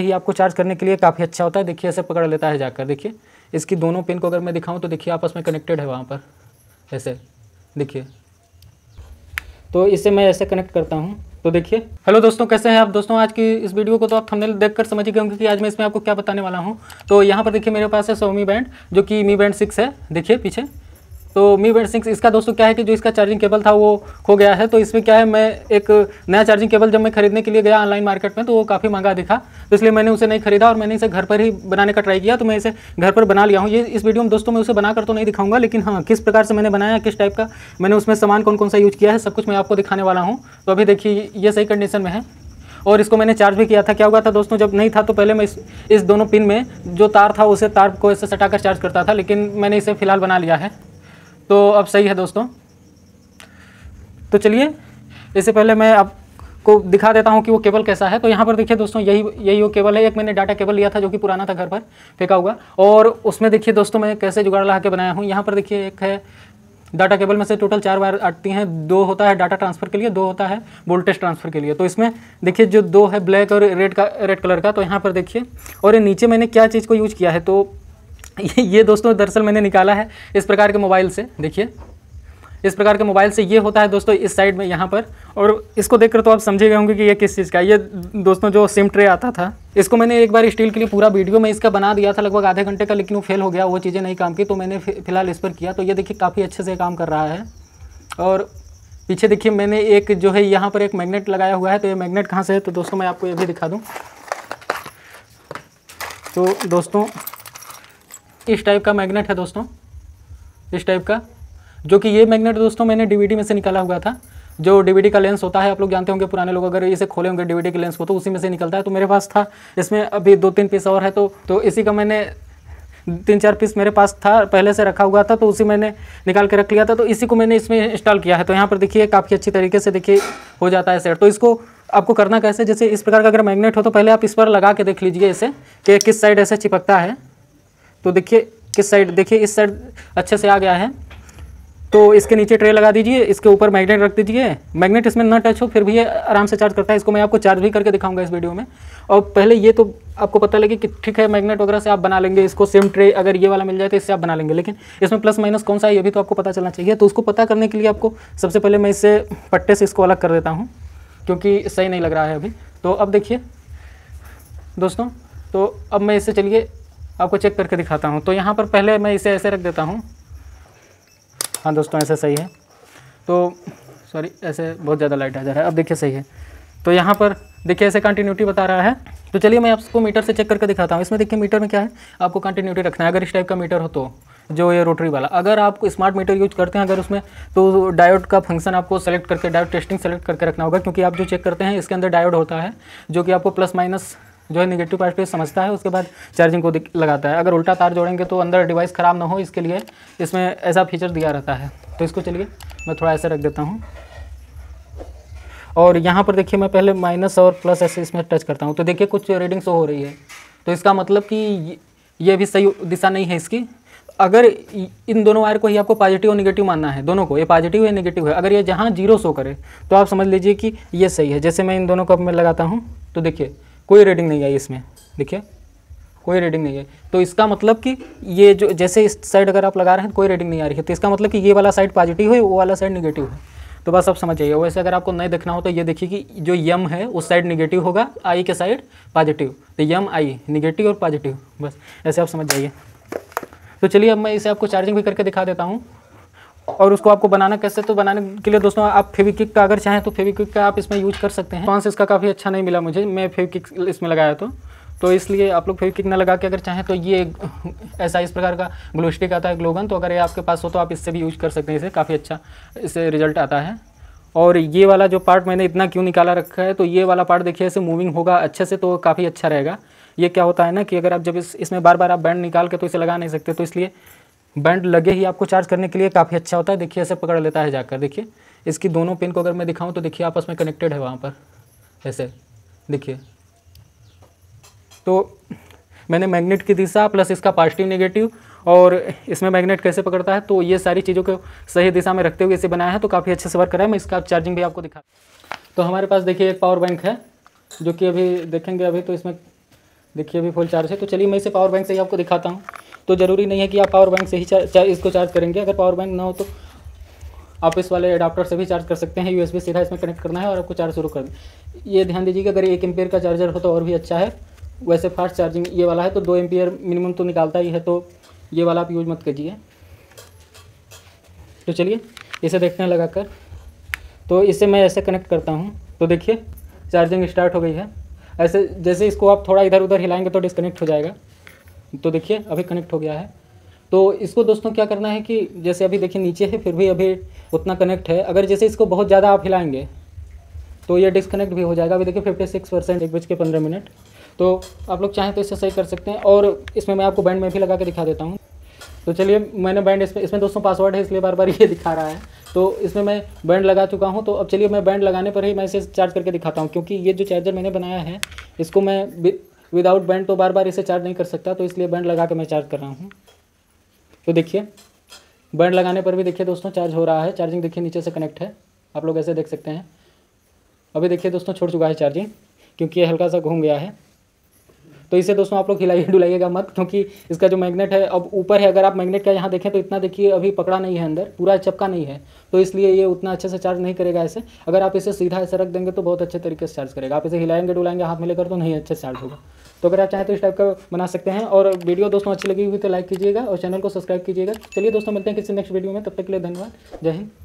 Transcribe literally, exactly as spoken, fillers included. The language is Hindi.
ये आपको चार्ज करने के लिए काफ़ी अच्छा होता है। देखिए ऐसे पकड़ लेता है जाकर, देखिए इसकी दोनों पिन को अगर मैं दिखाऊं तो देखिए आपस में कनेक्टेड है वहाँ पर, ऐसे देखिए। तो इसे मैं ऐसे कनेक्ट करता हूँ तो देखिए। हेलो दोस्तों, कैसे हैं आप दोस्तों। आज की इस वीडियो को तो आप थंबनेल देखकर समझ ही गए होंगे कि आज मैं इसमें आपको क्या बताने वाला हूँ। तो यहाँ पर देखिए मेरे पास है Xiaomi बैंड, जो कि Mi Band सिक्स है, देखिए पीछे। तो Mi Band सिक्स इसका दोस्तों क्या है कि जो इसका चार्जिंग केबल था वो खो गया है। तो इसमें क्या है, मैं एक नया चार्जिंग केबल जब मैं खरीदने के लिए गया ऑनलाइन मार्केट में तो वो काफ़ी महंगा दिखा, तो इसलिए मैंने उसे नहीं खरीदा और मैंने इसे घर पर ही बनाने का ट्राई किया। तो मैं इसे घर पर बना लिया हूँ। ये इस वीडियो में दोस्तों मैं उसे बनाकर तो नहीं दिखाऊंगा, लेकिन हाँ किस प्रकार से मैंने बनाया, किस टाइप का मैंने उसमें सामान कौन कौन सा यूज़ किया है, सब कुछ मैं आपको दिखाने वाला हूँ। तो अभी देखिए ये सही कंडीशन में है और इसको मैंने चार्ज भी किया था। क्या हुआ था दोस्तों, जब नहीं था तो पहले मैं इस इस दोनों पिन में जो तार था उसे तार को ऐसे सटाकर चार्ज करता था, लेकिन मैंने इसे फ़िलहाल बना लिया है तो अब सही है दोस्तों। तो चलिए इससे पहले मैं आपको दिखा देता हूं कि वो केबल कैसा है। तो यहाँ पर देखिए दोस्तों यही यही वो केबल है। एक मैंने डाटा केबल लिया था जो कि पुराना था, घर पर फेंका हुआ, और उसमें देखिए दोस्तों मैं कैसे जुगाड़ लगा के बनाया हूँ। यहाँ पर देखिए एक है डाटा केबल में से टोटल चार वायर आती हैं, दो होता है डाटा ट्रांसफ़र के लिए, दो होता है वोल्टेज ट्रांसफ़र के लिए। तो इसमें देखिए जो दो है ब्लैक और रेड का, रेड कलर का। तो यहाँ पर देखिए और नीचे मैंने क्या चीज़ को यूज़ किया है, तो ये दोस्तों दरअसल मैंने निकाला है इस प्रकार के मोबाइल से। देखिए इस प्रकार के मोबाइल से ये होता है दोस्तों इस साइड में यहाँ पर, और इसको देखकर तो आप समझे गए होंगे कि ये किस चीज़ का। ये दोस्तों जो सिम ट्रे आता था, इसको मैंने एक बार स्टील के लिए पूरा वीडियो में इसका बना दिया था लगभग आधे घंटे का, लेकिन वो फेल हो गया, वो चीज़ें नहीं काम की। तो मैंने फिलहाल इस पर किया, तो ये देखिए काफ़ी अच्छे से काम कर रहा है। और पीछे देखिए मैंने एक जो है यहाँ पर एक मैग्नेट लगाया हुआ है। तो ये मैग्नेट कहाँ से है तो दोस्तों मैं आपको ये भी दिखा दूँ। तो दोस्तों इस टाइप का मैग्नेट है दोस्तों, इस टाइप का, जो कि ये मैग्नेट दोस्तों मैंने डीवीडी में से निकाला हुआ था। जो डीवीडी का लेंस होता है, आप लोग जानते होंगे, पुराने लोग अगर इसे खोले होंगे डीवीडी के लेंस को तो उसी में से निकलता है। तो मेरे पास था, इसमें अभी दो तीन पीस और है, तो तो इसी का मैंने तीन चार पीस मेरे पास था पहले से रखा हुआ था, तो उसी मैंने निकाल के रख लिया था। तो इसी को मैंने इसमें इंस्टॉल किया है। तो यहाँ पर देखिए काफ़ी अच्छी तरीके से देखिए हो जाता है सेट। तो इसको आपको करना कैसे, जैसे इस प्रकार का अगर मैग्नेट हो तो पहले आप इस पर लगा के देख लीजिए इसे कि किस साइड ऐसे चिपकता है। तो देखिए किस साइड, देखिए इस साइड अच्छे से आ गया है। तो इसके नीचे ट्रे लगा दीजिए, इसके ऊपर मैग्नेट रख दीजिए, मैग्नेट इसमें ना टच हो फिर भी ये आराम से चार्ज करता है। इसको मैं आपको चार्ज भी करके दिखाऊंगा इस वीडियो में। और पहले ये तो आपको पता लगे कि ठीक है मैग्नेट वगैरह से आप बना लेंगे इसको, सेम ट्रे अगर ये वाला मिल जाए तो इससे आप बना लेंगे, लेकिन इसमें प्लस माइनस कौन सा है ये भी तो आपको पता चलना चाहिए। तो उसको पता करने के लिए आपको सबसे पहले मैं इससे पट्टे से इसको अलग कर देता हूँ क्योंकि सही नहीं लग रहा है अभी। तो अब देखिए दोस्तों, तो अब मैं इससे चलिए आपको चेक करके दिखाता हूँ। तो यहाँ पर पहले मैं इसे ऐसे रख देता हूँ। हाँ दोस्तों ऐसे सही है। तो सॉरी ऐसे बहुत ज़्यादा लाइट आ जा रहा है, अब देखिए सही है। तो यहाँ पर देखिए ऐसे कंटिन्यूटी बता रहा है। तो चलिए मैं आपको मीटर से चेक करके दिखाता हूँ। इसमें देखिए मीटर में क्या है, आपको कंटिन्यूटी रखना है। अगर इस टाइप का मीटर हो तो जो ये रोटरी वाला, अगर आप स्मार्ट मीटर यूज करते हैं अगर उसमें, तो डायोड का फंक्शन आपको सेलेक्ट करके, डायोड टेस्टिंग सेलेक्ट करके रखना होगा, क्योंकि आप जो चेक करते हैं इसके अंदर डायोड होता है जो कि आपको प्लस माइनस जो है निगेटिव पार्ट पे समझता है, उसके बाद चार्जिंग को लगाता है। अगर उल्टा तार जोड़ेंगे तो अंदर डिवाइस ख़राब ना हो, इसके लिए इसमें ऐसा फीचर दिया रहता है। तो इसको चलिए मैं थोड़ा ऐसे रख देता हूँ और यहाँ पर देखिए मैं पहले माइनस और प्लस ऐसे इसमें टच करता हूँ। तो देखिए कुछ रीडिंग शो हो रही है, तो इसका मतलब कि ये भी सही दिशा नहीं है इसकी। अगर इन दोनों वायर को ही आपको पॉजिटिव और निगेटिव मानना है, दोनों को, ये पॉजिटिव या निगेटिव है। अगर ये जहाँ जीरो शो करे तो आप समझ लीजिए कि ये सही है। जैसे मैं इन दोनों को अब मैं लगाता हूँ तो देखिए कोई रीडिंग नहीं आई इसमें, देखिए कोई रीडिंग नहीं आई। तो इसका मतलब कि ये जो, जैसे इस साइड अगर आप लगा रहे हैं कोई रीडिंग नहीं आ रही है, तो इसका मतलब कि ये वाला साइड पॉजिटिव है, वो वाला साइड नेगेटिव है। तो बस आप समझ जाइए। वैसे अगर आपको नहीं देखना हो तो ये देखिए कि जो यम है उस साइड नेगेटिव होगा, आई के साइड पॉजिटिव, तो यम आई नेगेटिव और पॉजिटिव, बस ऐसे आप समझ जाइए। तो चलिए अब मैं इसे आपको चार्जिंग भी करके दिखा देता हूँ। और उसको आपको बनाना कैसे, तो बनाने के लिए दोस्तों आप फेविक्विक का अगर चाहें तो फेविक्विक का आप इसमें यूज कर सकते हैं। रिस्पॉन्स इसका काफ़ी अच्छा नहीं मिला मुझे, मैं फेविक्विक इसमें लगाया तो तो इसलिए आप लोग फेविक्विक ना लगा के अगर चाहें तो ये ऐसा इस प्रकार का ग्लो स्टिक आता है, ग्लोगन, तो अगर ये आपके पास हो तो आप इससे भी यूज कर सकते हैं। इसे काफ़ी अच्छा इससे रिजल्ट आता है। और ये वाला जो पार्ट मैंने इतना क्यों निकाला रखा है, तो ये वाला पार्ट देखिए ऐसे मूविंग होगा अच्छे से, तो काफ़ी अच्छा रहेगा। ये क्या होता है ना कि अगर आप जब इस इसमें बार बार आप बैंड निकाल के तो इसे लगा नहीं सकते, तो इसलिए बैंड लगे ही आपको चार्ज करने के लिए काफ़ी अच्छा होता है। देखिए ऐसे पकड़ लेता है जाकर, देखिए इसकी दोनों पिन को अगर मैं दिखाऊं तो देखिए आपस में कनेक्टेड है वहाँ पर, ऐसे देखिए। तो मैंने मैग्नेट की दिशा प्लस इसका पॉजिटिव नेगेटिव और इसमें मैग्नेट कैसे पकड़ता है, तो ये सारी चीज़ों को सही दिशा में रखते हुए इसे बनाया है। तो काफ़ी अच्छे से वर्क कर रहा है। मैं इसका चार्जिंग भी आपको दिखा। तो हमारे पास देखिए एक पावर बैंक है जो कि अभी देखेंगे, अभी तो इसमें देखिए अभी फुल चार्ज है। तो चलिए मैं इसे पावर बैंक से ही आपको दिखाता हूँ। तो ज़रूरी नहीं है कि आप पावर बैंक से ही चार्ज चार, इसको चार्ज करेंगे। अगर पावर बैंक ना हो तो आप इस वाले अडाप्टर से भी चार्ज कर सकते हैं। यूएसबी सीधा इसमें कनेक्ट करना है और आपको चार्ज शुरू कर दें। ये ध्यान दीजिएगा, अगर एक एम्पियर का चार्जर हो तो और भी अच्छा है। वैसे फास्ट चार्जिंग ये वाला है तो दो एम्पियर मिनिमम तो निकालता ही है, तो ये वाला आप यूज मत कीजिए। तो चलिए इसे देखते हैं लगा कर। तो इसे मैं ऐसे कनेक्ट करता हूँ तो देखिए चार्जिंग स्टार्ट हो गई है। ऐसे जैसे इसको आप थोड़ा इधर उधर हिलाएंगे तो डिस्कनेक्ट हो जाएगा। तो देखिए अभी कनेक्ट हो गया है। तो इसको दोस्तों क्या करना है कि जैसे अभी देखिए नीचे है फिर भी अभी उतना कनेक्ट है। अगर जैसे इसको बहुत ज़्यादा आप हिलाएंगे तो ये डिस्कनेक्ट भी हो जाएगा। अभी देखिए फिफ्टी सिक्स परसेंट, एक बज के पंद्रह मिनट। तो आप लोग चाहें तो इसे सही कर सकते हैं। और इसमें मैं आपको बैंड में भी लगा के दिखा देता हूँ। तो चलिए मैंने बैंड इसमें इसमें दोस्तों पासवर्ड है इसलिए बार बार ये दिखा रहा है। तो इसमें मैं बैंड लगा चुका हूँ। तो अब चलिए मैं बैंड लगाने पर ही मैं इसे चार्ज करके दिखाता हूँ, क्योंकि ये जो चार्जर मैंने बनाया है इसको मैं विदाउट बैंड तो बार बार इसे चार्ज नहीं कर सकता, तो इसलिए बैंड लगा के मैं चार्ज कर रहा हूँ। तो देखिए बैंड लगाने पर भी देखिए दोस्तों चार्ज हो रहा है। चार्जिंग देखिए नीचे से कनेक्ट है, आप लोग ऐसे देख सकते हैं। अभी देखिए दोस्तों छोड़ चुका है चार्जिंग, क्योंकि ये हल्का सा घूम गया है। तो इसे दोस्तों आप लोग हिलाइए डुलाइएगा मत, क्योंकि इसका जो मैग्नेट है अब ऊपर है। अगर आप मैग्नेट का यहाँ देखें तो इतना देखिए अभी पकड़ा नहीं है, अंदर पूरा चपका नहीं है, तो इसलिए ये उतना अच्छे से चार्ज नहीं करेगा। ऐसे अगर आप इसे सीधा ऐसे रख देंगे तो बहुत अच्छे तरीके से चार्ज करेगा। आप इसे हिलाएंगे डुलाएंगे हाथ में लेकर तो नहीं अच्छे से चार्ज होगा। तो अगर आप चाहें तो इस टाइप का बना सकते हैं। और वीडियो दोस्तों अच्छी लगी हुई तो लाइक कीजिएगा और चैनल को सब्सक्राइब कीजिएगा। चलिए दोस्तों मिलते हैं किसी नेक्स्ट वीडियो में, तब तक के लिए धन्यवाद। जय हिंद।